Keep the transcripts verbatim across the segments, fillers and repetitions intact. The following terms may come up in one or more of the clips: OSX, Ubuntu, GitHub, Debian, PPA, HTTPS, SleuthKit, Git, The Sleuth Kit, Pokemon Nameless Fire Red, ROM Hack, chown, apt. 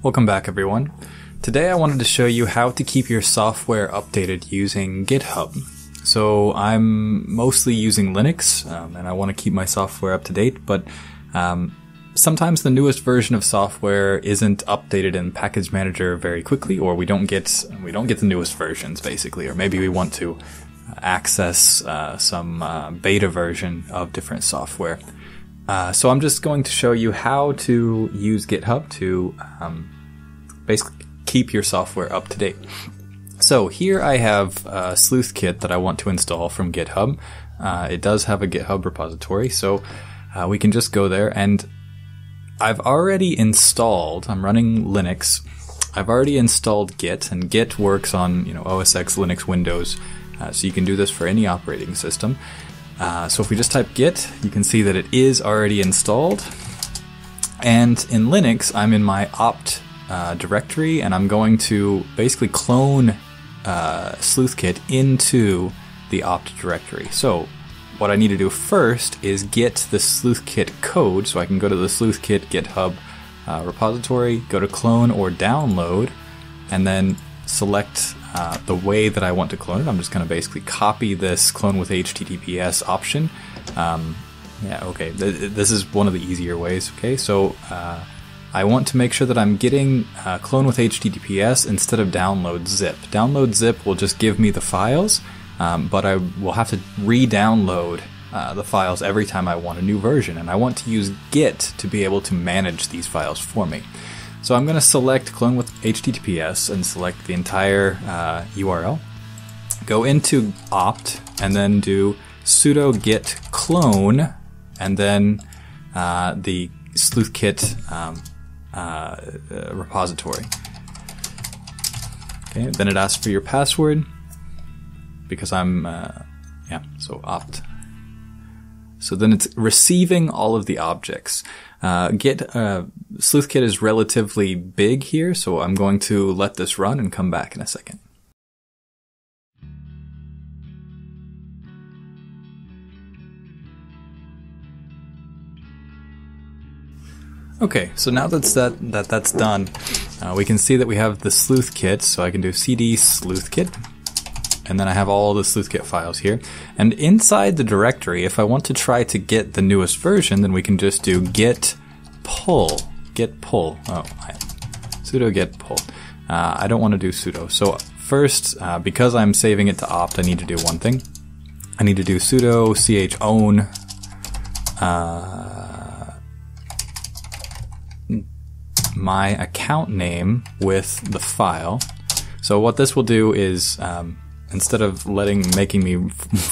Welcome back, everyone. Today I wanted to show you how to keep your software updated using GitHub. So I'm mostly using Linux um, and I want to keep my software up to date, but um, sometimes the newest version of software isn't updated in Package Manager very quickly, or we don't get we don't get the newest versions basically, or maybe we want to access uh, some uh, beta version of different software. Uh, so I'm just going to show you how to use GitHub to um, basically keep your software up to date. So here I have a Sleuth Kit that I want to install from GitHub. Uh, it does have a GitHub repository, so uh, we can just go there, and I've already installed, I'm running Linux, I've already installed Git, and Git works on, you know, O S X, Linux, Windows, uh, so you can do this for any operating system. Uh, so if we just type git, you can see that it is already installed. And in Linux, I'm in my apt uh, directory, and I'm going to basically clone uh, sleuthkit into the apt directory. So what I need to do first is get the sleuthkit code, so I can go to the sleuthkit GitHub uh, repository, go to clone or download, and then select Uh, the way that I want to clone it. I'm just going to basically copy this clone with H T T P S option. Um, yeah, okay, th this is one of the easier ways. Okay, so uh, I want to make sure that I'm getting uh, clone with H T T P S instead of download zip. Download zip will just give me the files, um, but I will have to re-download uh, the files every time I want a new version, and I want to use Git to be able to manage these files for me. So I'm going to select clone with H T T P S and select the entire uh, U R L. Go into apt and then do sudo git clone, and then uh, the sleuthkit um, uh, repository. Okay, then it asks for your password because I'm uh, yeah. So apt. So then it's receiving all of the objects. Uh, Git uh, sleuthkit is relatively big here, so I'm going to let this run and come back in a second. Okay, so now that's that that that's done, uh, we can see that we have the sleuthkit. So I can do cd sleuthkit. And then I have all the sleuthkit files here. And inside the directory, if I want to try to get the newest version, then we can just do git pull. Git pull. Oh, I, sudo git pull. Uh, I don't want to do sudo. So first, uh, because I'm saving it to apt, I need to do one thing. I need to do sudo chown uh, my account name with the file. So what this will do is, um, instead of letting, making me,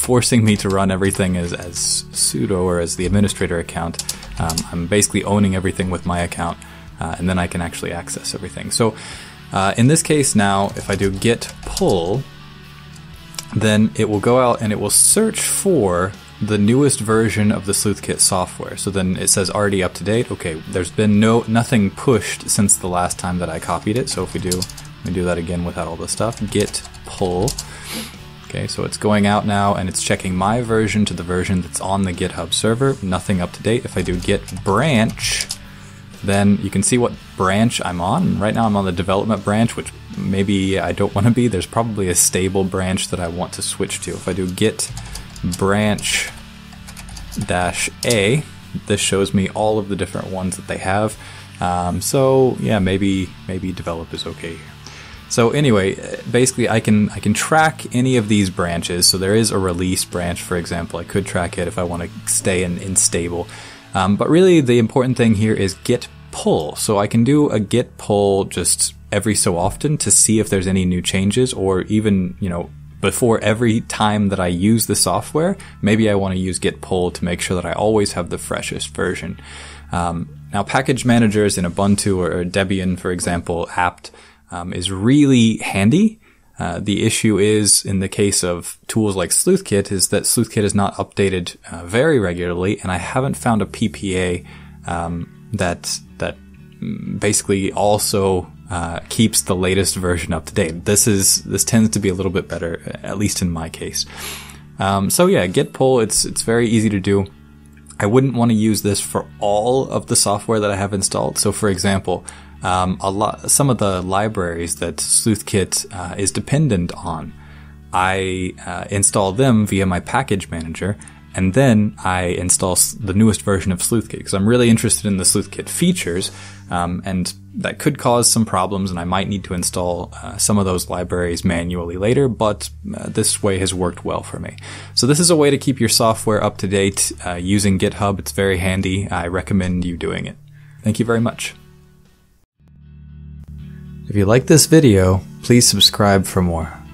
forcing me to run everything as, as sudo or as the administrator account, um, I'm basically owning everything with my account, uh, and then I can actually access everything. So uh, in this case now, if I do git pull, then it will go out and it will search for the newest version of the sleuthkit software. So then it says already up to date. Okay, there's been no nothing pushed since the last time that I copied it. So if we do, let me do that again without all the stuff, git pull. Okay, so it's going out now and it's checking my version to the version that's on the GitHub server. Nothing up to date. If I do git branch, then you can see what branch I'm on. Right now I'm on the development branch, which maybe I don't want to be. There's probably a stable branch that I want to switch to. If I do git branch dash a, this shows me all of the different ones that they have. Um, so yeah, maybe maybe develop is okay. So anyway, basically I can I can track any of these branches. So there is a release branch, for example. I could track it if I want to stay in, in stable. Um, but really the important thing here is git pull. So I can do a git pull just every so often to see if there's any new changes, or even, you know, before every time that I use the software, maybe I want to use git pull to make sure that I always have the freshest version. Um, now package managers in Ubuntu or Debian, for example, apt, Um, is really handy. Uh, the issue is, in the case of tools like sleuthkit, is that sleuthkit is not updated uh, very regularly, and I haven't found a P P A um, that that basically also uh, keeps the latest version up to date. This is this tends to be a little bit better, at least in my case. Um, so yeah, git pull. It's it's very easy to do. I wouldn't want to use this for all of the software that I have installed. So for example, um, a lot, some of the libraries that SleuthKit uh, is dependent on. I uh, install them via my package manager, and then I install the newest version of SleuthKit, because I'm really interested in the SleuthKit features, um, and that could cause some problems, and I might need to install uh, some of those libraries manually later, but uh, this way has worked well for me. So this is a way to keep your software up to date uh, using GitHub. It's very handy. I recommend you doing it. Thank you very much. If you like this video, please subscribe for more.